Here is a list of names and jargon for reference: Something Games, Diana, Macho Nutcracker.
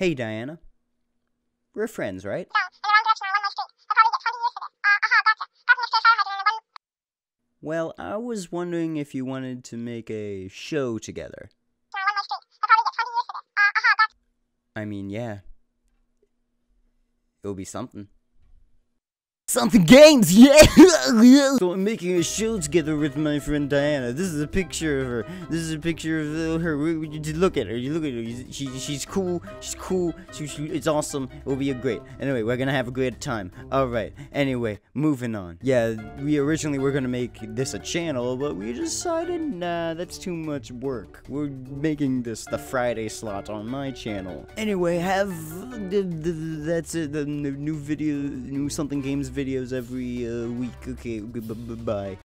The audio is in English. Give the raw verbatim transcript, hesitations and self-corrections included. Hey, Diana. We're friends, right? Yeah, in one direction or one way street. I'll probably get twenty years for this. Uh, uh-huh, gotcha. How can you stay firefighting in the one... Well, I was wondering if you wanted to make a show together. In a one way street. I'll probably get twenty years for this. Uh, uh-huh, gotcha. I mean, yeah. It'll be something. Something Games, yeah! So I'm making a show together with my friend Diana. This is a picture of her. This is a picture of her. You look at her. You look at her. She, she's cool. She's cool. She, she, it's awesome. It will be a great. Anyway, we're gonna have a great time. All right. Anyway, moving on. Yeah, we originally were gonna make this a channel, but we decided, nah, that's too much work. We're making this the Friday slot on my channel. Anyway, have that's it. The new video, new Something Games video. Videos every uh, week. Okay, b b bye.